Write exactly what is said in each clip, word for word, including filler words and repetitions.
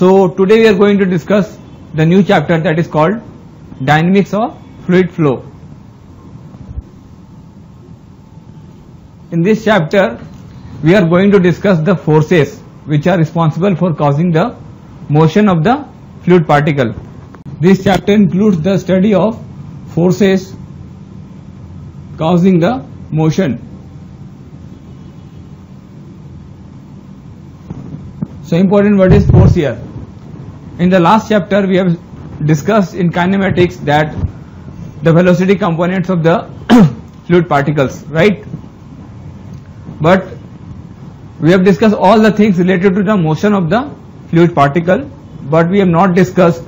So today we are going to discuss the new chapter that is called Dynamics of Fluid Flow. In this chapter we are going to discuss the forces which are responsible for causing the motion of the fluid particle. This chapter includes the study of forces causing the motion. So important word is force here. In the last chapter we have discussed in kinematics that the velocity components of the fluid particles, right? But we have discussed all the things related to the motion of the fluid particle, but we have not discussed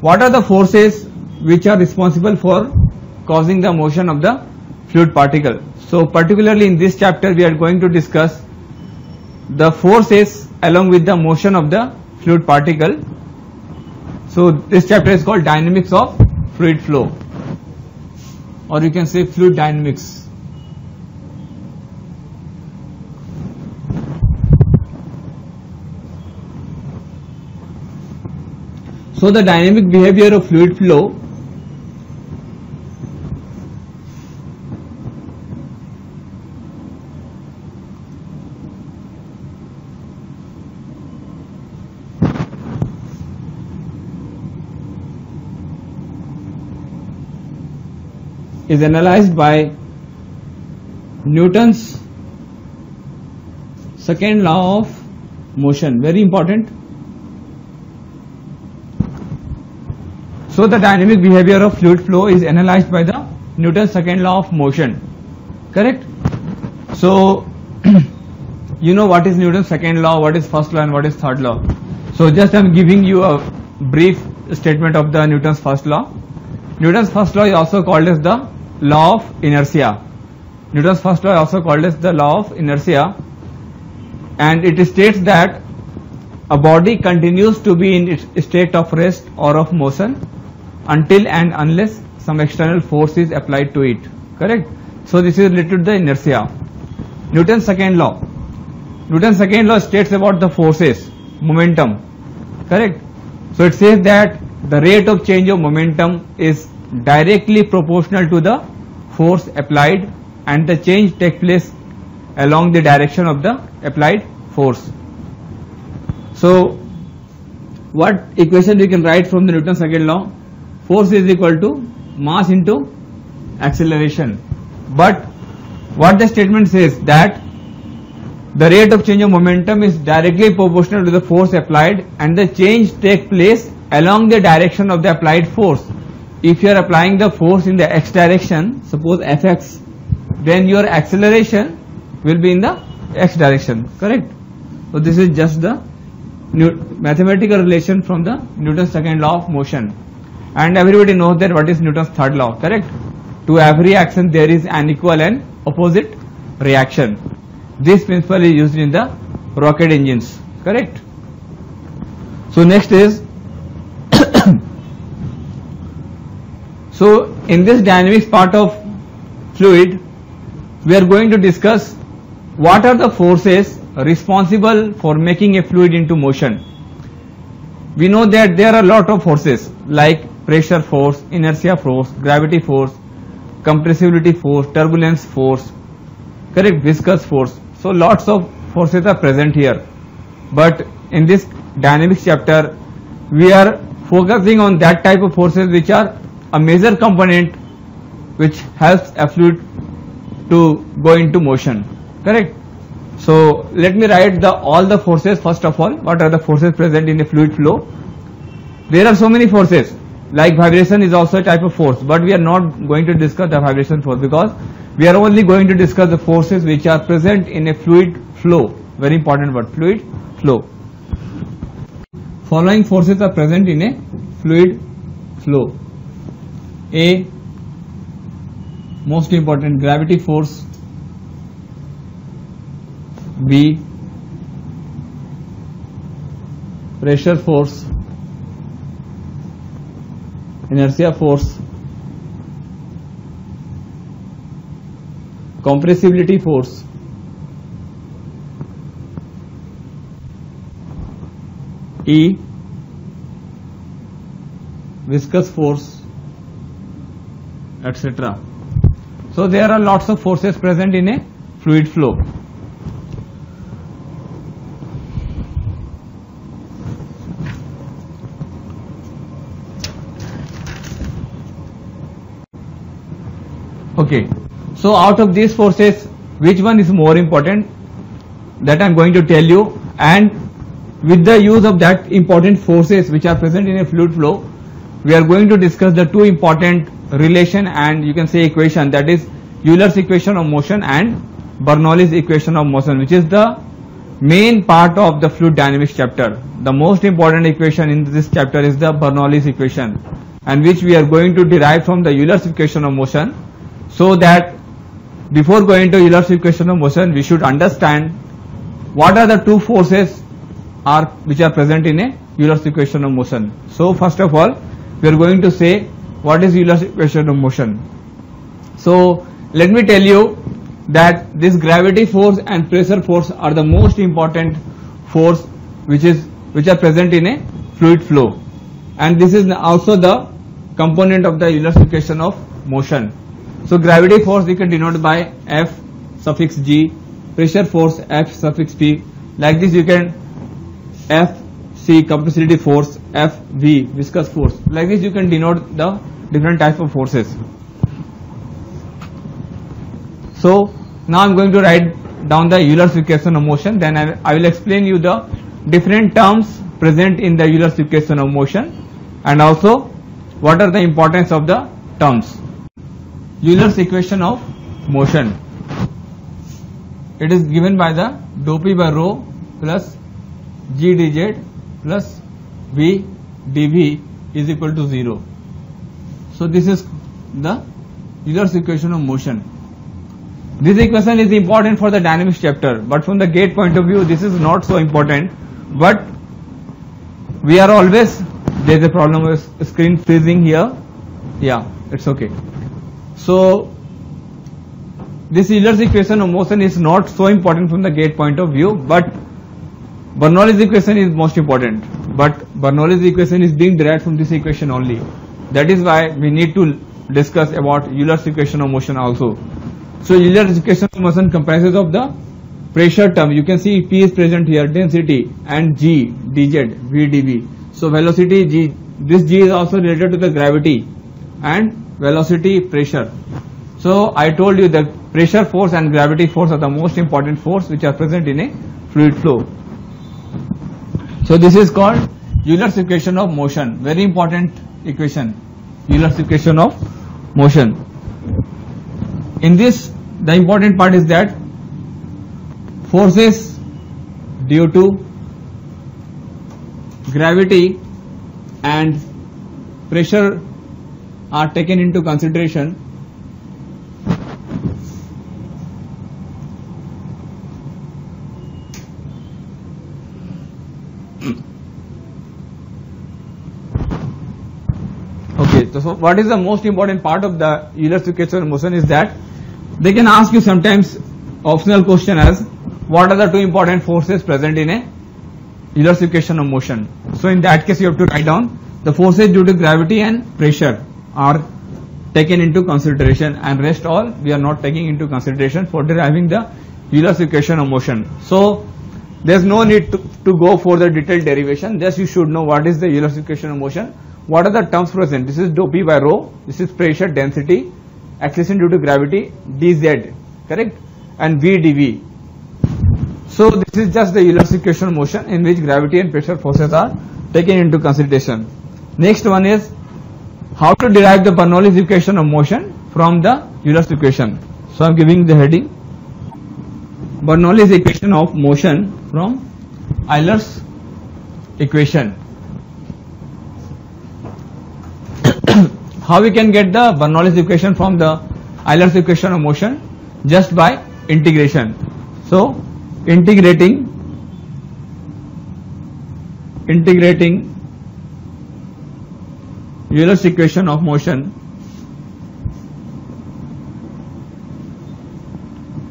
what are the forces which are responsible for causing the motion of the fluid particle. So particularly in this chapter we are going to discuss the forces along with the motion of the fluid particle. So this chapter is called Dynamics of Fluid Flow, or you can say fluid dynamics. So the dynamic behavior of fluid flow is analyzed by Newton's second law of motion. Very important. So the dynamic behavior of fluid flow is analyzed by the Newton's second law of motion. Correct? So you know what is Newton's second law, what is first law, and what is third law. So just I am giving you a brief statement of the Newton's first law. Newton's first law is also called as the law of inertia. Newton's first law is also called as the law of inertia, and it states that a body continues to be in its state of rest or of motion until and unless some external force is applied to it. Correct? So this is related to the inertia. Newton's second law. Newton's second law states about the forces, momentum. Correct? So it says that the rate of change of momentum is directly proportional to the force applied, and the change takes place along the direction of the applied force. So what equation we can write from the Newton's second law? Force is equal to mass into acceleration. But what the statement says, that the rate of change of momentum is directly proportional to the force applied, and the change takes place along the direction of the applied force. If you are applying the force in the x direction, suppose Fx, then your acceleration will be in the x direction. Correct? So this is just the mathematical relation from the Newton's second law of motion. And everybody knows that what is Newton's third law. Correct? To every action there is an equal and opposite reaction. This principle is used in the rocket engines. Correct? So next is so in this dynamics part of fluid, we are going to discuss what are the forces responsible for making a fluid into motion. We know that there are a lot of forces like pressure force, inertia force, gravity force, compressibility force, turbulence force, correct, viscous force. So lots of forces are present here. But in this dynamics chapter, we are focusing on that type of forces which are a major component which helps a fluid to go into motion. Correct? So let me write the all the forces. First of all, what are the forces present in a fluid flow? There are so many forces, like vibration is also a type of force, but we are not going to discuss the vibration force because we are only going to discuss the forces which are present in a fluid flow. Very important word, fluid flow. Following forces are present in a fluid flow. A, most important, gravity force. B, pressure force, inertia force, compressibility force, E viscous force, et cetera. So there are lots of forces present in a fluid flow. Okay, so out of these forces, which one is more important? That I am going to tell you, and with the use of that important forces which are present in a fluid flow, we are going to discuss the two important relation and you can say equation, that is Euler's equation of motion and Bernoulli's equation of motion, which is the main part of the fluid dynamics chapter. The most important equation in this chapter is the Bernoulli's equation, and which we are going to derive from the Euler's equation of motion, so that before going to Euler's equation of motion we should understand what are the two forces are which are present in a Euler's equation of motion. So first of all we are going to say what is Euler's equation of motion. So let me tell you that this gravity force and pressure force are the most important force which is which are present in a fluid flow, and this is also the component of the Euler's equation of motion. So gravity force we can denote by F suffix G, pressure force F suffix P. Like this you can F C compressibility force, F V viscous force. Like this you can denote the different types of forces. So now I am going to write down the Euler's equation of motion, then I, I will explain you the different terms present in the Euler's equation of motion and also what are the importance of the terms. Euler's equation of motion, it is given by the dou P by rho plus G dz plus V dv is equal to zero. So this is the Euler's equation of motion. This equation is important for the dynamics chapter, but from the gate point of view this is not so important, but we are always, there is a problem with screen freezing here, yeah it's okay. So this Euler's equation of motion is not so important from the gate point of view, but Bernoulli's equation is most important. But Bernoulli's equation is being derived from this equation only. That is why we need to discuss about Euler's equation of motion also. So Euler's equation of motion comprises of the pressure term. You can see P is present here, density, and G, dz, V, dv. So velocity G, this G is also related to the gravity and velocity pressure. So I told you that pressure force and gravity force are the most important force which are present in a fluid flow. So this is called Euler's equation of motion, very important equation, Euler's equation of motion. In this the important part is that forces due to gravity and pressure are taken into consideration okay, so what is the most important part of the Euler's equation of motion is that they can ask you sometimes optional question as what are the two important forces present in a Euler's equation of motion. So in that case you have to write down the forces due to gravity and pressure are taken into consideration, and rest all we are not taking into consideration for deriving the Euler's equation of motion. So there is no need to, to go for the detailed derivation, just you should know what is the Euler's equation of motion, what are the terms present. This is dou P by rho, this is pressure, density, acceleration due to gravity, dz, correct, and V dv. So this is just the Euler's equation of motion in which gravity and pressure forces are taken into consideration. Next one is how to derive the Bernoulli's equation of motion from the Euler's equation. So I am giving the heading Bernoulli's equation of motion from Euler's equation. How we can get the Bernoulli's equation from the Euler's equation of motion? Just by integration. So integrating integrating Euler's equation of motion,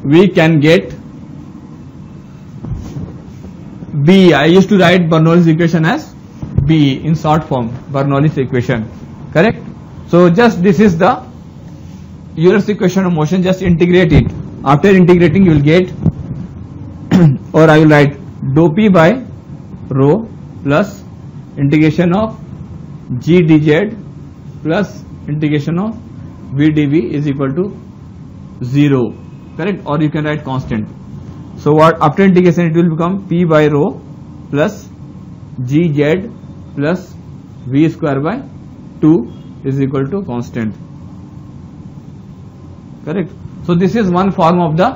we can get B. I used to write Bernoulli's equation as be in short form Bernoulli's equation. Correct? So just this is the Euler's equation of motion. Just integrate it. After integrating, you will get, or I will write dou p by rho plus integration of g dz plus integration of v dv is equal to zero. Correct? Or you can write constant. So what after integration it will become p by rho plus g z plus v square by two is equal to constant. Correct? So this is one form of the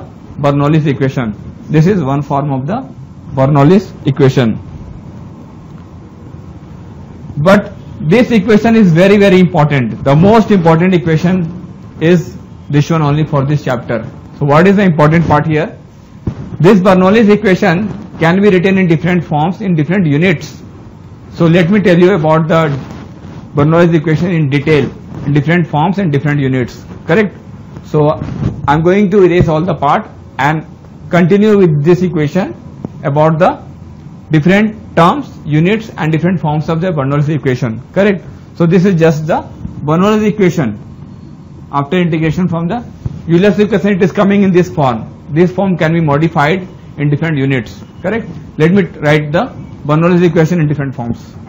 Bernoulli's equation. This is one form of the Bernoulli's equation. But this equation is very very important. The most important equation is this one only for this chapter. So what is the important part here? This Bernoulli's equation can be written in different forms, in different units. So let me tell you about the Bernoulli's equation in detail, in different forms and different units. Correct? So I am going to erase all the part and continue with this equation about the different terms, units and different forms of the Bernoulli's equation. Correct? So this is just the Bernoulli's equation. After integration from the Euler's equation, it is coming in this form. This form can be modified in different units. Correct? Let me write the Bernoulli's equation in different forms.